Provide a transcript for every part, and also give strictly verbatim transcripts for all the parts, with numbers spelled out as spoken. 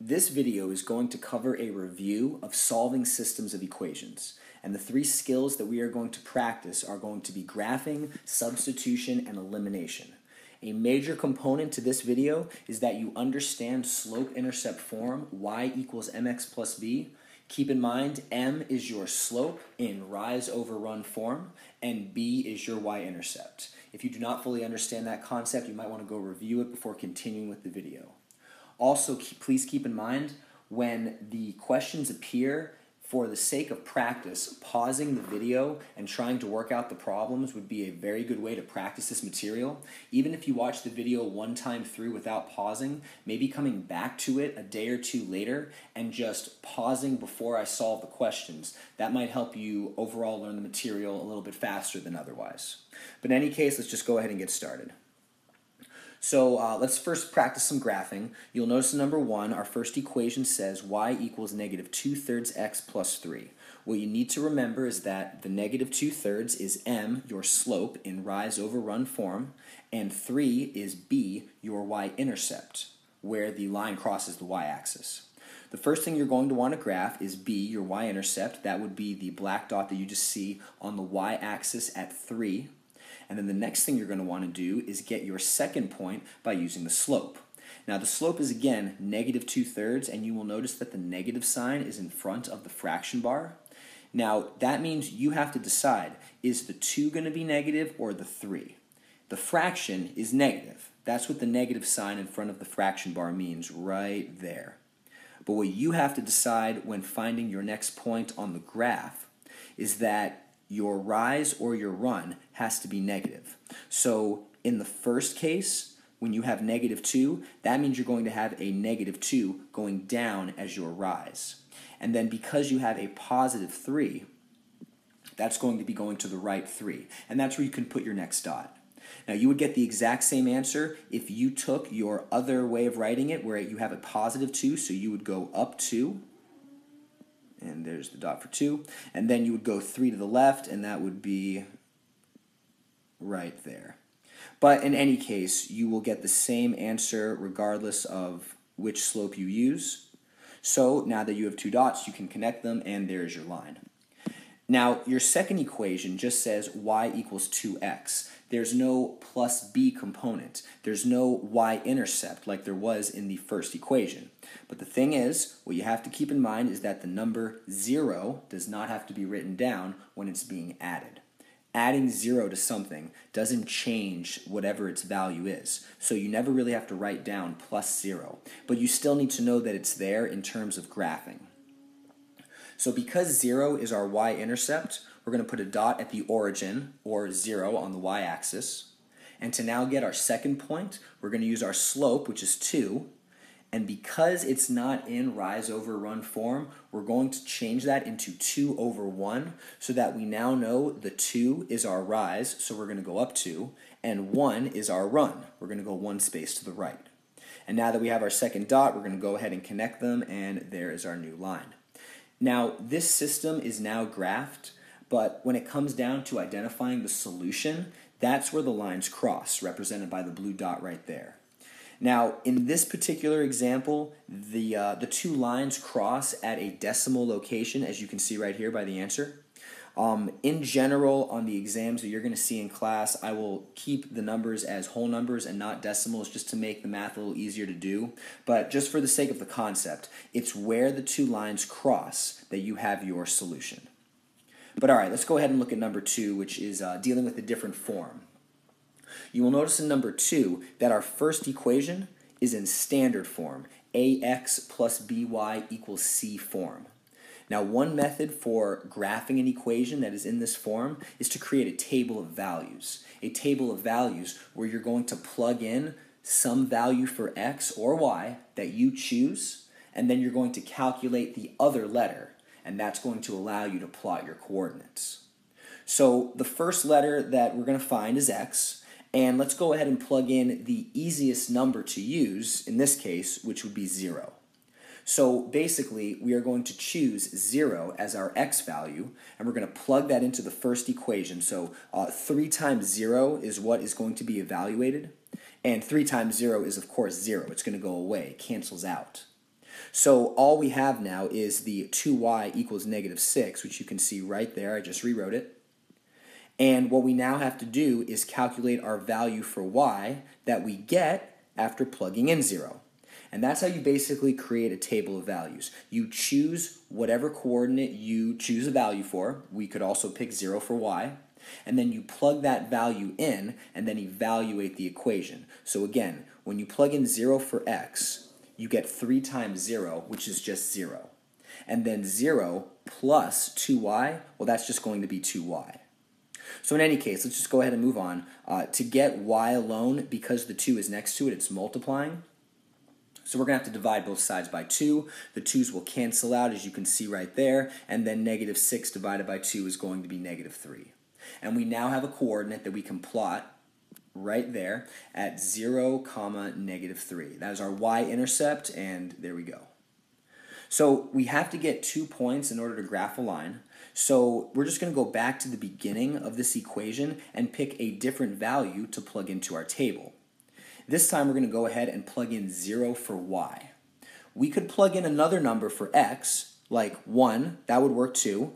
This video is going to cover a review of solving systems of equations, and the three skills that we are going to practice are going to be graphing, substitution, and elimination. A major component to this video is that you understand slope-intercept form, y equals mx plus b. Keep in mind, m is your slope in rise over run form, and b is your y-intercept. If you do not fully understand that concept, you might want to go review it before continuing with the video. Also, keep, please keep in mind, when the questions appear, for the sake of practice, pausing the video and trying to work out the problems would be a very good way to practice this material. Even if you watch the video one time through without pausing, maybe coming back to it a day or two later and just pausing before I solve the questions. That might help you overall learn the material a little bit faster than otherwise. But in any case, let's just go ahead and get started. So uh, let's first practice some graphing. You'll notice number one, our first equation says y equals negative two-thirds x plus three. What you need to remember is that the negative two-thirds is m, your slope, in rise over run form, and three is b, your y-intercept, where the line crosses the y-axis. The first thing you're going to want to graph is b, your y-intercept. That would be the black dot that you just see on the y-axis at three. And then the next thing you're going to want to do is get your second point by using the slope. Now the slope is again negative two-thirds, and you will notice that the negative sign is in front of the fraction bar. Now that means you have to decide, is the two going to be negative or the three? The fraction is negative. That's what the negative sign in front of the fraction bar means right there. But what you have to decide when finding your next point on the graph is that your rise or your run has to be negative. So in the first case, when you have negative two, that means you're going to have a negative two going down as your rise. And then because you have a positive three, that's going to be going to the right three. And that's where you can put your next dot. Now you would get the exact same answer if you took your other way of writing it, where you have a positive two, so you would go up two. And there's the dot for two. And then you would go three to the left, and that would be right there. But in any case, you will get the same answer regardless of which slope you use. So now that you have two dots, you can connect them, and there's your line. Now, your second equation just says y equals two x. There's no plus b component. There's no y-intercept like there was in the first equation. But the thing is, what you have to keep in mind is that the number zero does not have to be written down when it's being added. Adding zero to something doesn't change whatever its value is. So you never really have to write down plus zero. But you still need to know that it's there in terms of graphing. So because zero is our y-intercept, we're going to put a dot at the origin, or zero, on the y-axis. And to now get our second point, we're going to use our slope, which is two. And because it's not in rise over run form, we're going to change that into two over one, so that we now know the two is our rise, so we're going to go up two, and one is our run. We're going to go one space to the right. And now that we have our second dot, we're going to go ahead and connect them, and there is our new line. Now, this system is now graphed, but when it comes down to identifying the solution, that's where the lines cross, represented by the blue dot right there. Now, in this particular example, the, uh, the two lines cross at a decimal location, as you can see right here by the answer. Um, in general, on the exams that you're going to see in class, I will keep the numbers as whole numbers and not decimals, just to make the math a little easier to do. But just for the sake of the concept, it's where the two lines cross that you have your solution. But all right, let's go ahead and look at number two, which is uh, dealing with a different form. You will notice in number two that our first equation is in standard form, ax plus by equals c form. Now, one method for graphing an equation that is in this form is to create a table of values. A table of values where you're going to plug in some value for x or y that you choose, and then you're going to calculate the other letter, and that's going to allow you to plot your coordinates. So the first letter that we're going to find is x, and let's go ahead and plug in the easiest number to use in this case, which would be zero. So basically, we are going to choose zero as our x value, and we're going to plug that into the first equation. So uh, three times zero is what is going to be evaluated, and three times zero is, of course, zero. It's going to go away. It cancels out. So all we have now is the two y equals negative six, which you can see right there. I just rewrote it. And what we now have to do is calculate our value for y that we get after plugging in zero. And that's how you basically create a table of values. You choose whatever coordinate you choose a value for. We could also pick zero for y. And then you plug that value in and then evaluate the equation. So again, when you plug in zero for x, you get three times zero, which is just zero. And then zero plus two y, well, that's just going to be two y. So in any case, let's just go ahead and move on. Uh, to get y alone, because the two is next to it, it's multiplying. So we're going to have to divide both sides by two. The twos will cancel out, as you can see right there. And then negative six divided by two is going to be negative three. And we now have a coordinate that we can plot right there at zero comma negative three. That is our y-intercept, and there we go. So we have to get two points in order to graph a line. So we're just going to go back to the beginning of this equation and pick a different value to plug into our table. This time we're going to go ahead and plug in zero for y. We could plug in another number for x, like one. That would work too.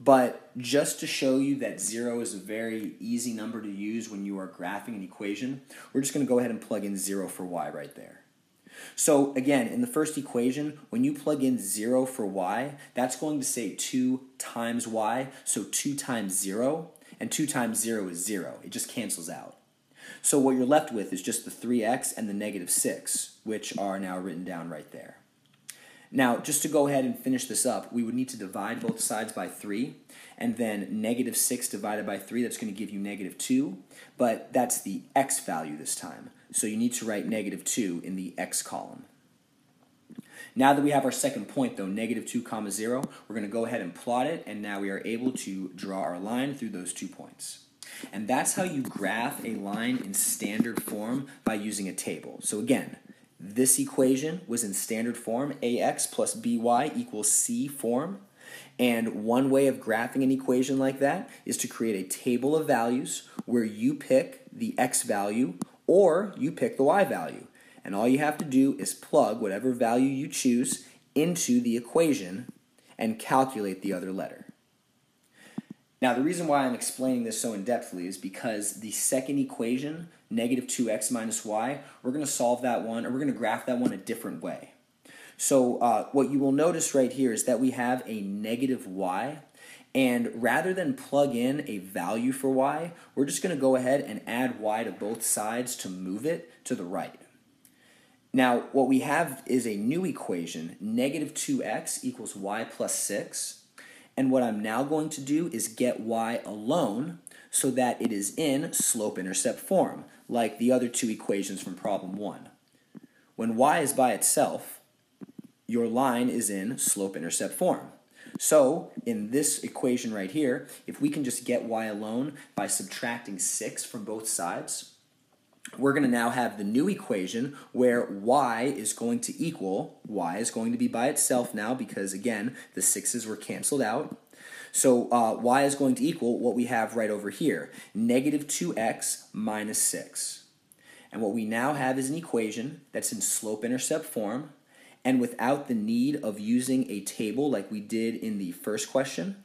But just to show you that zero is a very easy number to use when you are graphing an equation, we're just going to go ahead and plug in zero for y right there. So again, in the first equation, when you plug in zero for y, that's going to say two times y, so two times zero, and two times zero is zero. It just cancels out. So what you're left with is just the three x and the negative six, which are now written down right there. Now, just to go ahead and finish this up, we would need to divide both sides by three, and then negative six divided by three, that's going to give you negative two, but that's the x value this time. So you need to write negative two in the x column. Now that we have our second point, though, negative two comma zero, we're going to go ahead and plot it, and now we are able to draw our line through those two points. And that's how you graph a line in standard form by using a table. So again, this equation was in standard form, ax plus by equals c form. And one way of graphing an equation like that is to create a table of values where you pick the x value or you pick the y value. And all you have to do is plug whatever value you choose into the equation and calculate the other letter. Now, the reason why I'm explaining this so in-depthly is because the second equation, negative two x minus y, we're going to solve that one, or we're going to graph that one a different way. So uh, what you will notice right here is that we have a negative y, and rather than plug in a value for y, we're just going to go ahead and add y to both sides to move it to the right. Now, what we have is a new equation, negative two x equals y plus six. And what I'm now going to do is get y alone so that it is in slope-intercept form, like the other two equations from problem one. When y is by itself, your line is in slope-intercept form. So in this equation right here, if we can just get y alone by subtracting six from both sides, we're going to now have the new equation where y is going to equal, y is going to be by itself now because, again, the sixes were canceled out. So uh, y is going to equal what we have right over here, negative two x minus six. And what we now have is an equation that's in slope-intercept form, and without the need of using a table like we did in the first question,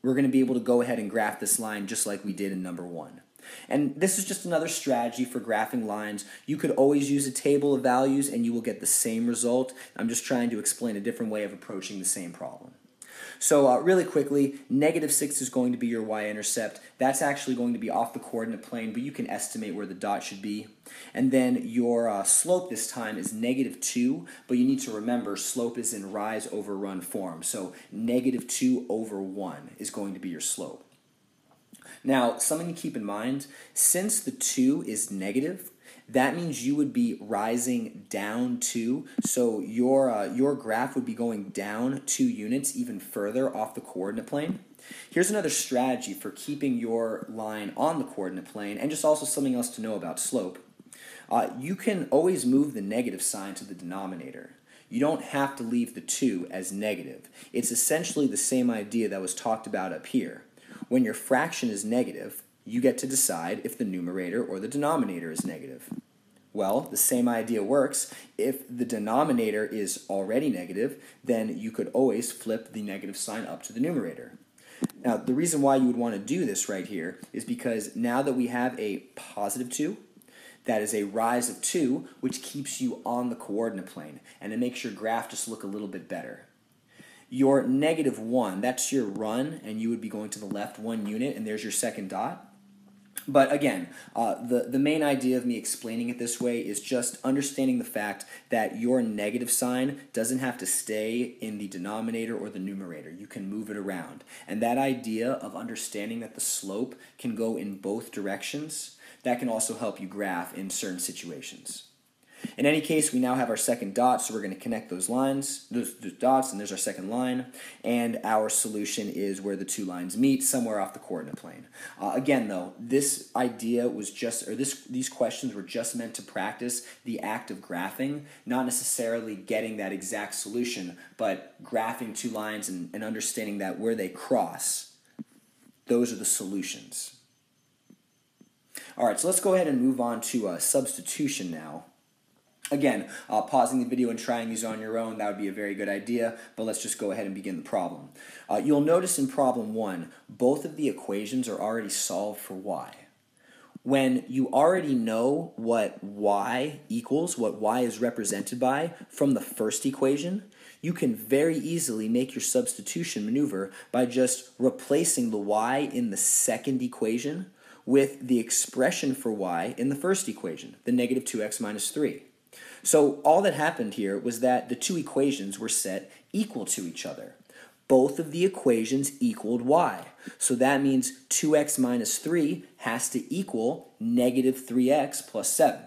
we're going to be able to go ahead and graph this line just like we did in number one. And this is just another strategy for graphing lines. You could always use a table of values and you will get the same result. I'm just trying to explain a different way of approaching the same problem. So uh, really quickly, negative six is going to be your y-intercept. That's actually going to be off the coordinate plane, but you can estimate where the dot should be. And then your uh, slope this time is negative two, but you need to remember slope is in rise over run form. So negative two over one is going to be your slope. Now, something to keep in mind, since the two is negative, that means you would be rising down two, so your, uh, your graph would be going down two units even further off the coordinate plane. Here's another strategy for keeping your line on the coordinate plane, and just also something else to know about slope. Uh, you can always move the negative sign to the denominator. You don't have to leave the two as negative. It's essentially the same idea that was talked about up here. When your fraction is negative, you get to decide if the numerator or the denominator is negative. Well, the same idea works. If the denominator is already negative, then you could always flip the negative sign up to the numerator. Now, the reason why you would want to do this right here is because now that we have a positive two, that is a rise of two, which keeps you on the coordinate plane, and it makes your graph just look a little bit better. Your negative one, that's your run, and you would be going to the left one unit, and there's your second dot. But again, uh, the, the main idea of me explaining it this way is just understanding the fact that your negative sign doesn't have to stay in the denominator or the numerator. You can move it around. And that idea of understanding that the slope can go in both directions, that can also help you graph in certain situations. In any case, we now have our second dot, so we're going to connect those lines, those, those dots, and there's our second line. And our solution is where the two lines meet, somewhere off the coordinate plane. Uh, again, though, this idea was just, or this, these questions were just meant to practice the act of graphing, not necessarily getting that exact solution, but graphing two lines and, and understanding that where they cross, those are the solutions. All right, so let's go ahead and move on to uh, substitution now. Again, uh, pausing the video and trying these on your own, that would be a very good idea, but let's just go ahead and begin the problem. Uh, you'll notice in problem one, both of the equations are already solved for y. When you already know what y equals, what y is represented by from the first equation, you can very easily make your substitution maneuver by just replacing the y in the second equation with the expression for y in the first equation, the negative two x minus three. So all that happened here was that the two equations were set equal to each other. Both of the equations equaled y. So that means two x minus three has to equal negative three x plus seven.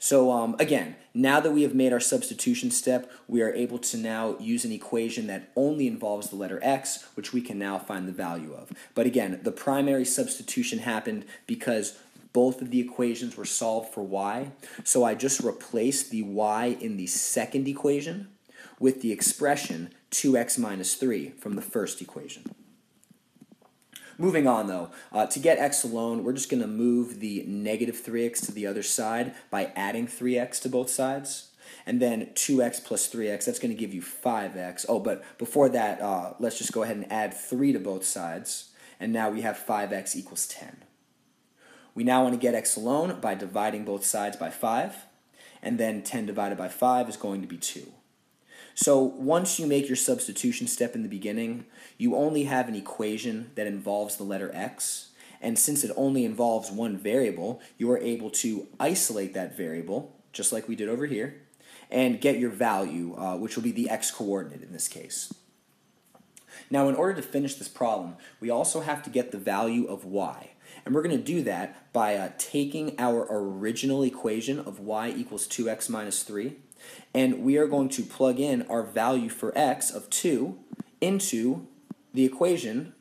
So um, again, now that we have made our substitution step, we are able to now use an equation that only involves the letter x, which we can now find the value of. But again, the primary substitution happened because both of the equations were solved for y, so I just replaced the y in the second equation with the expression two x minus three from the first equation. Moving on though, uh, to get x alone, we're just going to move the negative three x to the other side by adding three x to both sides. And then two x plus three x, that's going to give you five x. Oh, but before that, uh, let's just go ahead and add three to both sides. And now we have five x equals ten. We now want to get x alone by dividing both sides by five, and then ten divided by five is going to be two. So once you make your substitution step in the beginning, you only have an equation that involves the letter x, and since it only involves one variable, you are able to isolate that variable, just like we did over here, and get your value, uh, which will be the x-coordinate in this case. Now, in order to finish this problem, we also have to get the value of y. And we're going to do that by uh, taking our original equation of y equals two x minus three, and we are going to plug in our value for x of two into the equation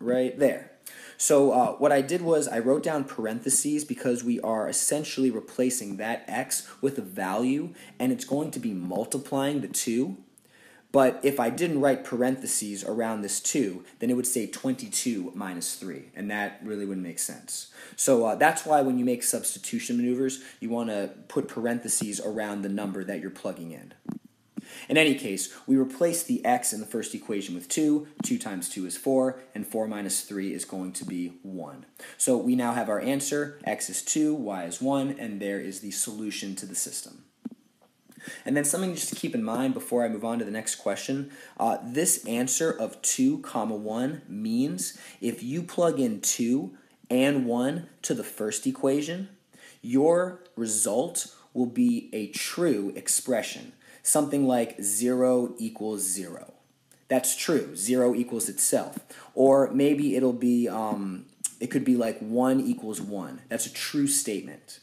right there. So uh, what I did was I wrote down parentheses because we are essentially replacing that x with a value, and it's going to be multiplying the two. But if I didn't write parentheses around this two, then it would say twenty-two minus three, and that really wouldn't make sense. So uh, that's why when you make substitution maneuvers, you want to put parentheses around the number that you're plugging in. In any case, we replace the x in the first equation with two. two times two is four, and four minus three is going to be one. So we now have our answer. X is two, y is one, and there is the solution to the system. And then something just to keep in mind before I move on to the next question, uh, this answer of two comma one means if you plug in two and one to the first equation, your result will be a true expression, something like zero equals zero. That's true, zero equals itself. Or maybe it'll be, um, it could be like one equals one. That's a true statement.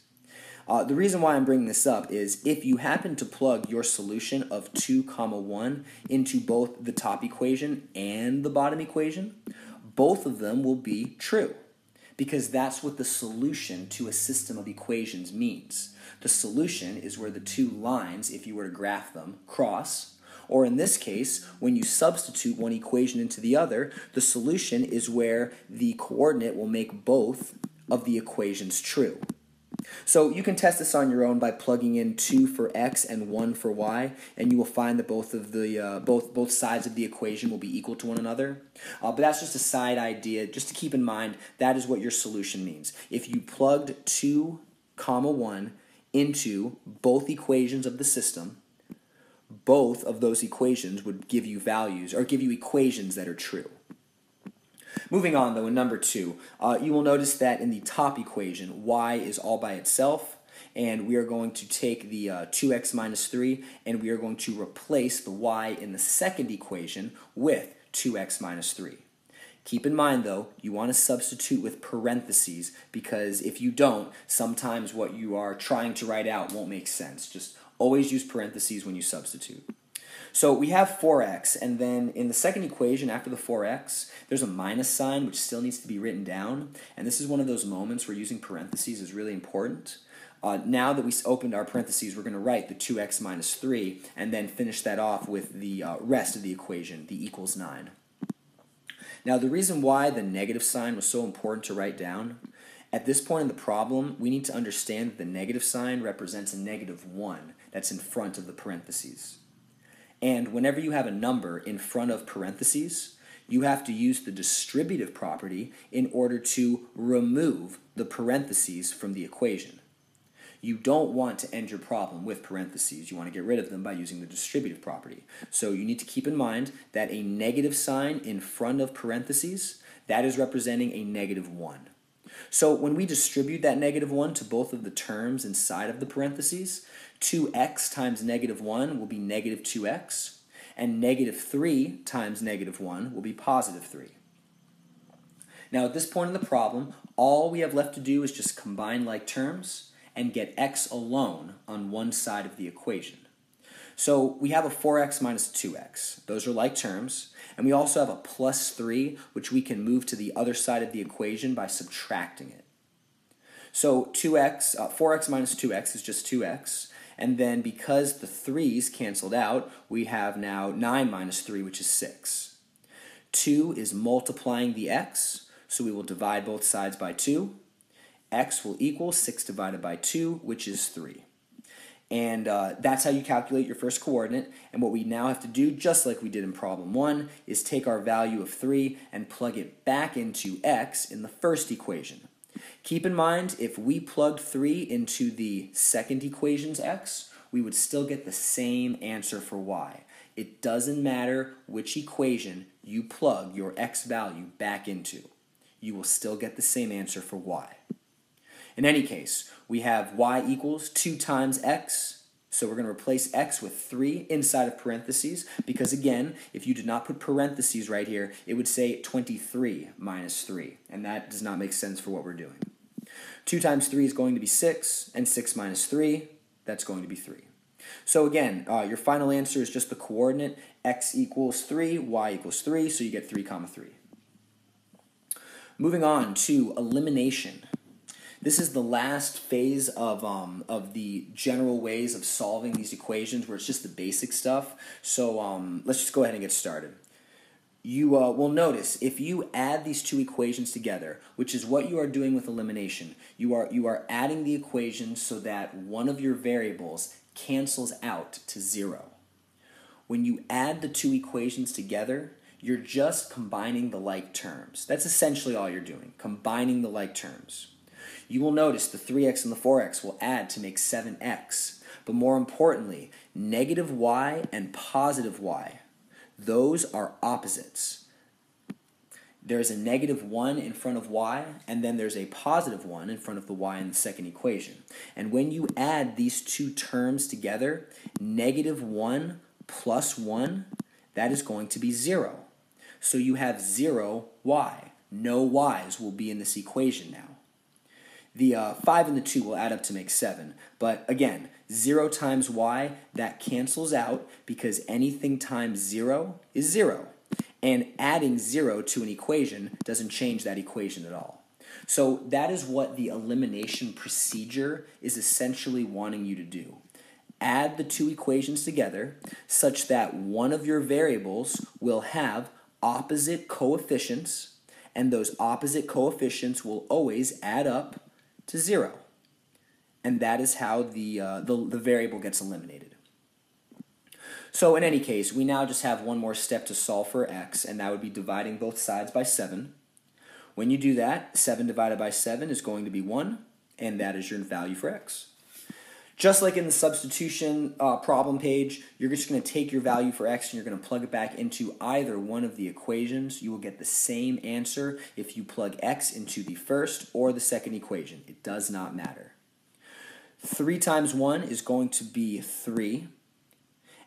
Uh, the reason why I'm bringing this up is if you happen to plug your solution of two comma one into both the top equation and the bottom equation, both of them will be true because that's what the solution to a system of equations means. The solution is where the two lines, if you were to graph them, cross, or in this case, when you substitute one equation into the other, the solution is where the coordinate will make both of the equations true. So you can test this on your own by plugging in two for x and one for y, and you will find that both of the uh, both both sides of the equation will be equal to one another. Uh, but that's just a side idea, just to keep in mind. That is what your solution means. If you plugged two comma one into both equations of the system, both of those equations would give you values or give you equations that are true. Moving on, though, in number two, uh, you will notice that in the top equation, y is all by itself, and we are going to take the uh, two x minus three, and we are going to replace the y in the second equation with two x minus three. Keep in mind, though, you want to substitute with parentheses, because if you don't, sometimes what you are trying to write out won't make sense. Just always use parentheses when you substitute. So we have four x, and then in the second equation after the four x, there's a minus sign which still needs to be written down, and this is one of those moments where using parentheses is really important. Uh, now that we opened our parentheses, we're going to write the two x minus three, and then finish that off with the uh, rest of the equation, the equals nine. Now the reason why the negative sign was so important to write down, at this point in the problem, we need to understand that the negative sign represents a negative one that's in front of the parentheses. And whenever you have a number in front of parentheses, you have to use the distributive property in order to remove the parentheses from the equation. You don't want to end your problem with parentheses. You want to get rid of them by using the distributive property. So you need to keep in mind that a negative sign in front of parentheses, that is representing a negative one. So when we distribute that negative one to both of the terms inside of the parentheses, two x times negative one will be negative two x, and negative three times negative one will be positive three. Now at this point in the problem, all we have left to do is just combine like terms and get x alone on one side of the equation. So we have a four x minus two x. Those are like terms. And we also have a plus three, which we can move to the other side of the equation by subtracting it. So two x, uh, four x minus two x is just two x. And then because the three's canceled out, we have now nine minus three, which is six. two is multiplying the x, so we will divide both sides by two. X will equal six divided by two, which is three. And uh, that's how you calculate your first coordinate. And what we now have to do, just like we did in problem one, is take our value of three and plug it back into x in the first equation. Keep in mind, if we plugged three into the second equation's x, we would still get the same answer for y. It doesn't matter which equation you plug your x value back into. You will still get the same answer for y. In any case, we have y equals two times x, so we're going to replace x with three inside of parentheses, because again, if you did not put parentheses right here, it would say twenty-three minus three, and that does not make sense for what we're doing. two times three is going to be six, and six minus three, that's going to be three. So again, uh, your final answer is just the coordinate x equals three, y equals three, so you get three comma three. Moving on to elimination. This is the last phase of, um, of the general ways of solving these equations, where it's just the basic stuff. So um, let's just go ahead and get started. You uh, will notice if you add these two equations together, which is what you are doing with elimination, you are, you are adding the equations so that one of your variables cancels out to zero. When you add the two equations together, you're just combining the like terms. That's essentially all you're doing, combining the like terms. You will notice the three x and the four x will add to make seven x. But more importantly, negative y and positive y, those are opposites. There's a negative one in front of y, and then there's a positive one in front of the y in the second equation. And when you add these two terms together, negative one plus one, that is going to be zero. So you have zero y. No y's will be in this equation now. The uh, five and the two will add up to make seven. But again, zero times y, that cancels out, because anything times zero is zero. And adding zero to an equation doesn't change that equation at all. So that is what the elimination procedure is essentially wanting you to do. Add the two equations together such that one of your variables will have opposite coefficients, and those opposite coefficients will always add up to zero. and that is how the, uh, the, the variable gets eliminated. So in any case, we now just have one more step to solve for x, and that would be dividing both sides by seven. When you do that, seven divided by seven is going to be one, and that is your value for x. Just like in the substitution uh, problem page, you're just going to take your value for x and you're going to plug it back into either one of the equations. You will get the same answer if you plug x into the first or the second equation. It does not matter. three times one is going to be three.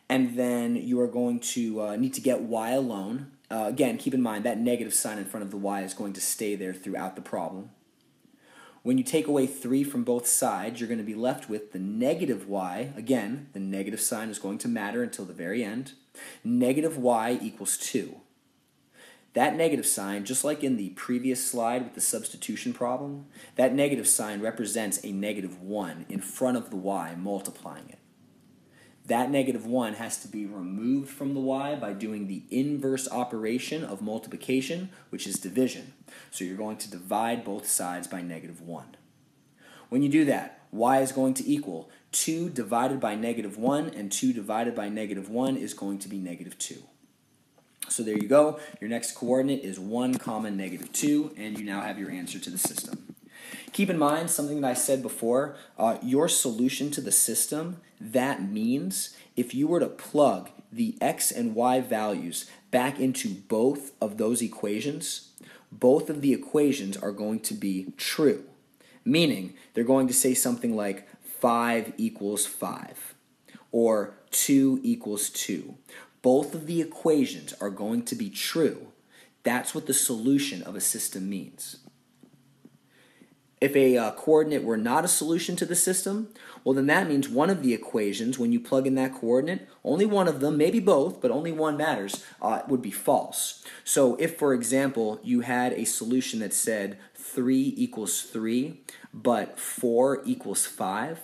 And then you are going to uh, need to get y alone. Uh, again, keep in mind that negative sign in front of the y is going to stay there throughout the problem. When you take away three from both sides, you're going to be left with the negative y. Again, the negative sign is going to matter until the very end. Negative y equals two. That negative sign, just like in the previous slide with the substitution problem, that negative sign represents a negative one in front of the y multiplying it. That negative one has to be removed from the y by doing the inverse operation of multiplication, which is division. So you're going to divide both sides by negative one. When you do that, y is going to equal two divided by negative one, and two divided by negative one is going to be negative two. So there you go. Your next coordinate is one comma negative two, and you now have your answer to the system. Keep in mind something that I said before, uh, your solution to the system, that means if you were to plug the x and y values back into both of those equations, both of the equations are going to be true, meaning they're going to say something like five equals five or two equals two. Both of the equations are going to be true. That's what the solution of a system means. If a uh, coordinate were not a solution to the system, well, then that means one of the equations, when you plug in that coordinate, only one of them, maybe both, but only one matters, uh, would be false. So if, for example, you had a solution that said three equals three, but four equals five,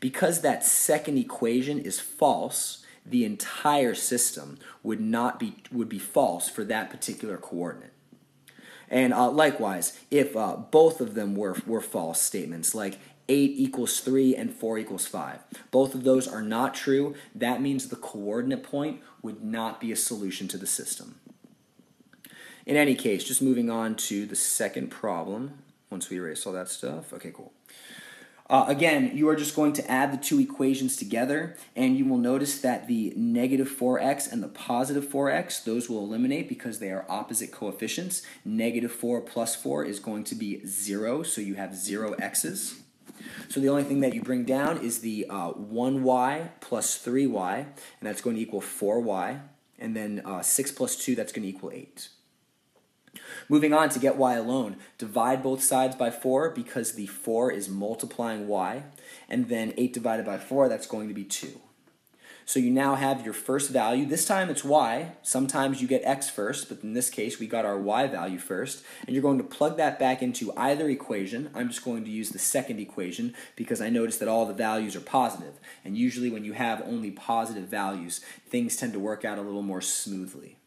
because that second equation is false, the entire system would not be, would be false for that particular coordinate. And uh, likewise, if uh, both of them were, were false statements, like eight equals three and four equals five, both of those are not true, that means the coordinate point would not be a solution to the system. In any case, just moving on to the second problem, once we erase all that stuff. Okay, cool. Uh, again, you are just going to add the two equations together, and you will notice that the negative four x and the positive four x, those will eliminate because they are opposite coefficients. Negative four plus four is going to be zero, so you have zero x's. So the only thing that you bring down is the uh, one y plus three y, and that's going to equal four y, and then uh, six plus two, that's going to equal eight. Moving on to get y alone, divide both sides by four because the four is multiplying y, and then eight divided by four, that's going to be two. So you now have your first value. This time it's y. Sometimes you get x first, but in this case we got our y value first, and you're going to plug that back into either equation. I'm just going to use the second equation because I noticed that all the values are positive, and usually when you have only positive values, things tend to work out a little more smoothly.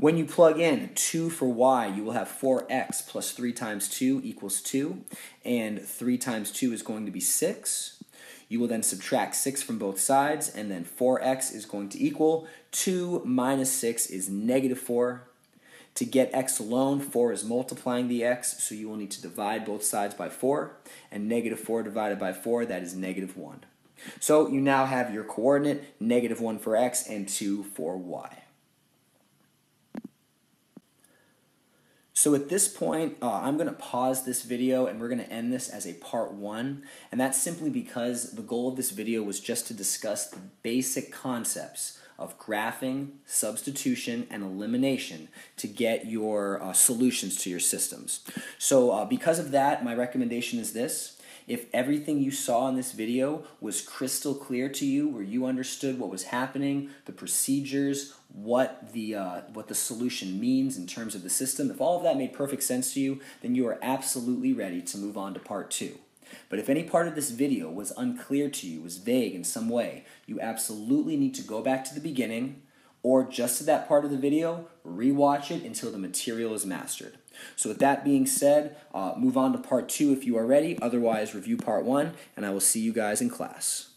When you plug in two for y, you will have four x plus three times two equals two, and three times two is going to be six. You will then subtract six from both sides, and then four x is going to equal two minus six is negative four. To get x alone, four is multiplying the x, so you will need to divide both sides by four, and negative four divided by four, that is negative one. So you now have your coordinate, negative one for x and two for y. So at this point, uh, I'm going to pause this video and we're going to end this as a part one, and that's simply because the goal of this video was just to discuss the basic concepts of graphing, substitution, and elimination to get your uh, solutions to your systems. So uh, because of that, my recommendation is this. If everything you saw in this video was crystal clear to you, where you understood what was happening, the procedures, what the, uh, what the solution means in terms of the system, if all of that made perfect sense to you, then you are absolutely ready to move on to part two. But if any part of this video was unclear to you, was vague in some way, you absolutely need to go back to the beginning or just to that part of the video, rewatch it until the material is mastered. So with that being said, uh, move on to part two if you are ready. Otherwise, review part one, and I will see you guys in class.